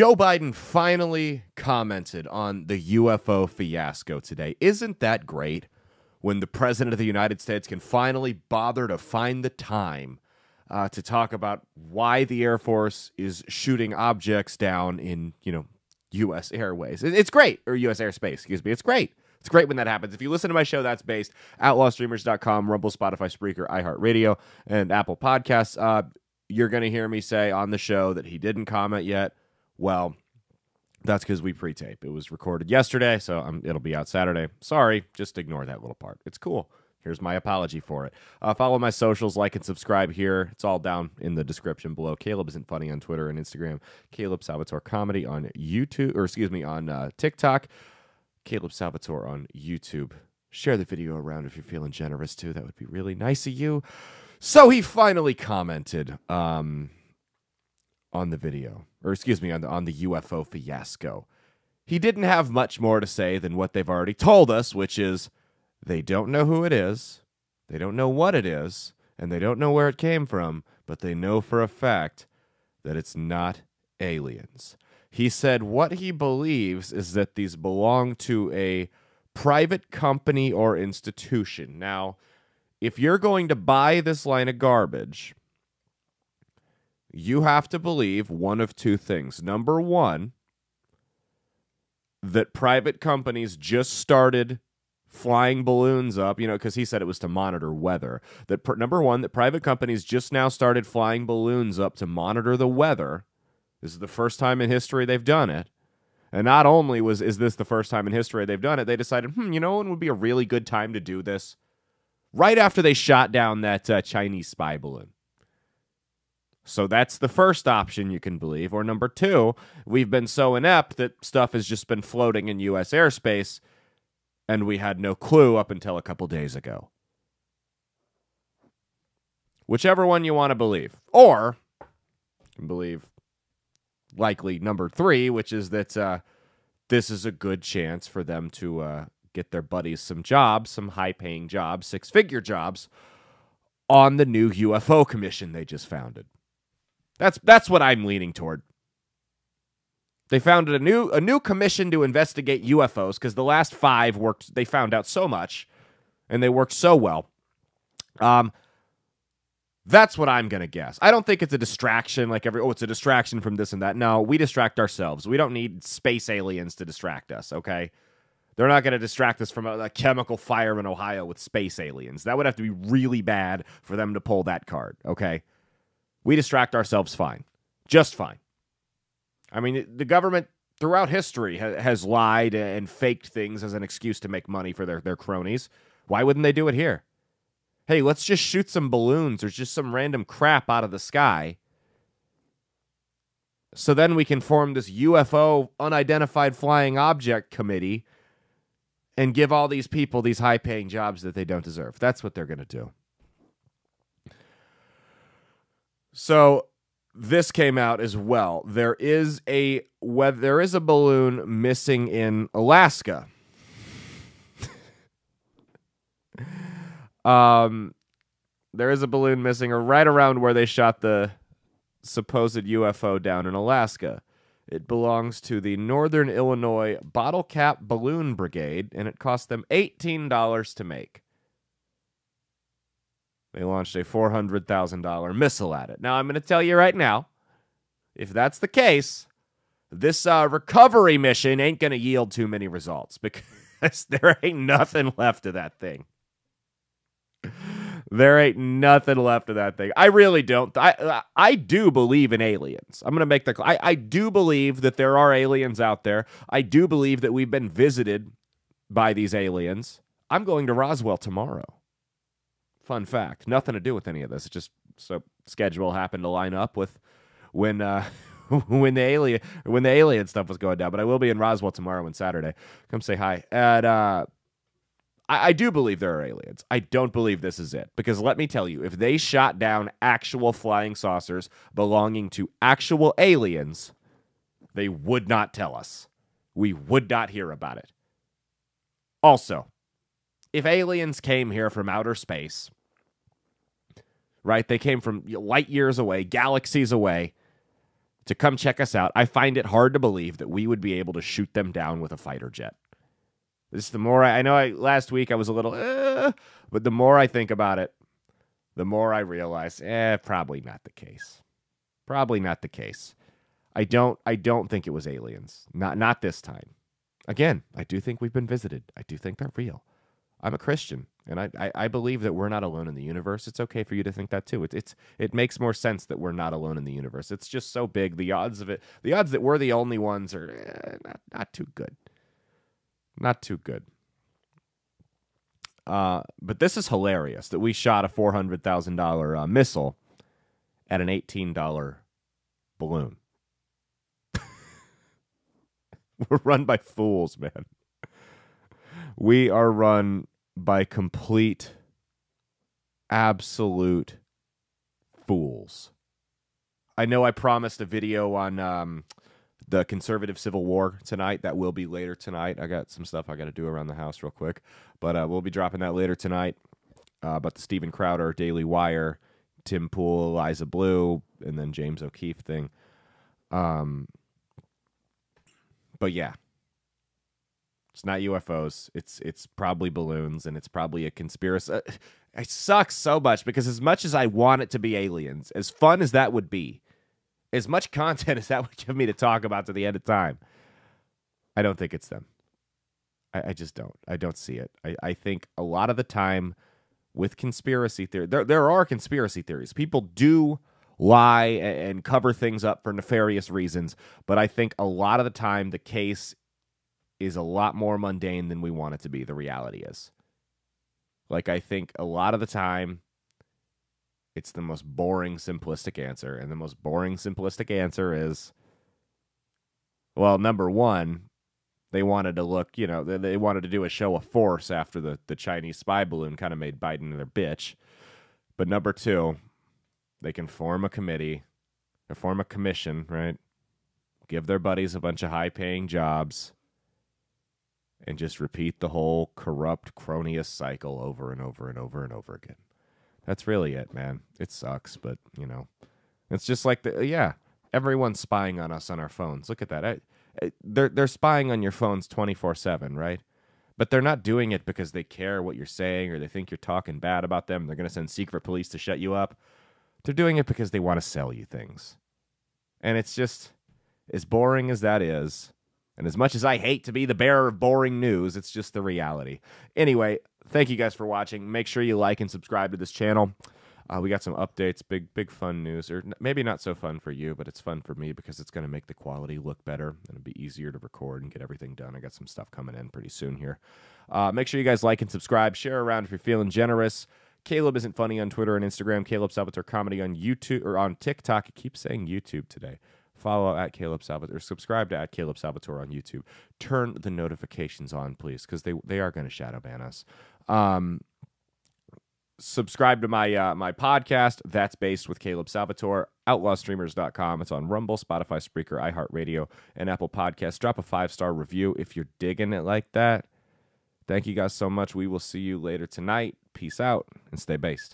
Joe Biden finally commented on the UFO fiasco today. Isn't that great when the president of the United States can finally bother to find the time to talk about why the Air Force is shooting objects down in, U.S. airways? It's great. Or U.S. airspace, excuse me. It's great. It's great when that happens. If you listen to my show, that's based. outlawstreamers.com, Rumble, Spotify, Spreaker, iHeart Radio, and Apple Podcasts. You're going to hear me say on the show that he didn't comment yet. Well, that's because we pre-tape. It was recorded yesterday, so it'll be out Saturday. Sorry, just ignore that little part. It's cool. Here's my apology for it. Follow my socials, like and subscribe here. It's all down in the description below. Caleb Isn't Funny on Twitter and Instagram. Caleb Salvatore Comedy on YouTube, or excuse me, on TikTok. Caleb Salvatore on YouTube. Share the video around if you're feeling generous too. That would be really nice of you. So he finally commented. On the video, or excuse me, on the UFO fiasco. He didn't have much more to say than what they've already told us, which is they don't know who it is, they don't know what it is, and they don't know where it came from, but they know for a fact that it's not aliens. He said what he believes is that these belong to a private company or institution. Now, if you're going to buy this line of garbage, you have to believe one of two things. Number one, that private companies just started flying balloons up, because he said it was to monitor weather. That number one, that private companies just now started flying balloons up to monitor the weather. This is the first time in history they've done it. And not only is this the first time in history they've done it, they decided, when would be a really good time to do this? Right after they shot down that Chinese spy balloon. So that's the first option you can believe. Or number two, we've been so inept that stuff has just been floating in U.S. airspace, and we had no clue up until a couple days ago. Whichever one you want to believe. Or you can believe likely number three, which is that this is a good chance for them to get their buddies some jobs, some high-paying jobs, six-figure jobs, on the new UFO commission they just founded. That's what I'm leaning toward. They founded a new commission to investigate UFOs because the last five worked. They found out so much, and they worked so well. That's what I'm gonna guess. I don't think it's a distraction like it's a distraction from this and that. No, we distract ourselves. We don't need space aliens to distract us. Okay, they're not gonna distract us from a chemical fire in Ohio with space aliens. That would have to be really bad for them to pull that card. Okay. We distract ourselves fine, just fine. I mean, the government throughout history has lied and faked things as an excuse to make money for their cronies. Why wouldn't they do it here? Hey, let's just shoot some balloons or just some random crap out of the sky, so then we can form this UFO unidentified flying object committee and give all these people these high-paying jobs that they don't deserve. That's what they're going to do. So this came out as well. There is a balloon missing in Alaska. There is a balloon missing right around where they shot the supposed UFO down in Alaska. It belongs to the Northern Illinois Bottle Cap Balloon Brigade, and it cost them $18 to make. They launched a $400,000 missile at it. Now, I'm going to tell you right now, if that's the case, this recovery mission ain't going to yield too many results because there ain't nothing left of that thing. There ain't nothing left of that thing. I really don't. I do believe in aliens. I'm going to make the claim. I do believe that there are aliens out there. I do believe that we've been visited by these aliens. I'm going to Roswell tomorrow. Fun fact, nothing to do with any of this. It's just so schedule happened to line up with when the alien stuff was going down. But I will be in Roswell tomorrow and Saturday. Come say hi. And I do believe there are aliens. I don't believe this is it, because let me tell you, if they shot down actual flying saucers belonging to actual aliens, they would not tell us. We would not hear about it. Also, if aliens came here from outer space, right, they came from light years away, galaxies away, to come check us out. I find it hard to believe that we would be able to shoot them down with a fighter jet. This is the more I know. Last week I was a little, but the more I think about it, the more I realize, probably not the case. Probably not the case. I don't think it was aliens. Not this time. Again, I do think we've been visited. I do think they're real. I'm a Christian, and I believe that we're not alone in the universe. It's okay for you to think that too. It makes more sense that we're not alone in the universe. It's just so big. The odds that we're the only ones are not too good. Not too good. But this is hilarious that we shot a $400,000 missile at an $18 balloon. We're run by fools, man. We are run by complete, absolute fools. I know I promised a video on the conservative civil war tonight. That will be later tonight. I got some stuff I got to do around the house real quick. But we'll be dropping that later tonight about the Stephen Crowder, Daily Wire, Tim Pool, Eliza Blue, and then James O'Keefe thing. But yeah, it's not UFOs. It's probably balloons, and it's probably a conspiracy. It sucks so much because as much as I want it to be aliens, as fun as that would be, as much content as that would give me to talk about to the end of time, I don't think it's them. I just don't. I don't see it. I think a lot of the time with conspiracy theory, there are conspiracy theories. People do lie and cover things up for nefarious reasons, but I think a lot of the time the case is a lot more mundane than we want it to be. The reality is, like, I think a lot of the time it's the most boring, simplistic answer, and the most boring, simplistic answer is, well, number one, they wanted to look, you know, they wanted to do a show of force after the Chinese spy balloon kind of made Biden their bitch, but number two, they can form a committee, or form a commission, right? Give their buddies a bunch of high-paying jobs and just repeat the whole corrupt, cronyist cycle over and over and over and over again. That's really it, man. It sucks, but, you know, it's just like, everyone's spying on us on our phones. Look at that. They're spying on your phones 24/7, right? But they're not doing it because they care what you're saying or they think you're talking bad about them. They're going to send secret police to shut you up. They're doing it because they want to sell you things. And it's just, as boring as that is, and as much as I hate to be the bearer of boring news, it's just the reality. Anyway, thank you guys for watching. Make sure you like and subscribe to this channel. We got some updates, big fun news, or maybe not so fun for you, but it's fun for me because it's going to make the quality look better, and it'll be easier to record and get everything done. I got some stuff coming in pretty soon here. Make sure you guys like and subscribe. Share around if you're feeling generous. Caleb Isn't Funny on Twitter and Instagram. Caleb Salvatore Comedy on YouTube or on TikTok. I keep saying YouTube today. Follow at Caleb Salvatore. Or subscribe to at Caleb Salvatore on YouTube. Turn the notifications on, please, because they are going to shadow ban us. Subscribe to my podcast. That's Based with Caleb Salvatore. outlawstreamers.com. It's on Rumble, Spotify, Spreaker, iHeart Radio, and Apple Podcasts. Drop a 5-star review if you're digging it like that. Thank you guys so much. We will see you later tonight. Peace out and stay based.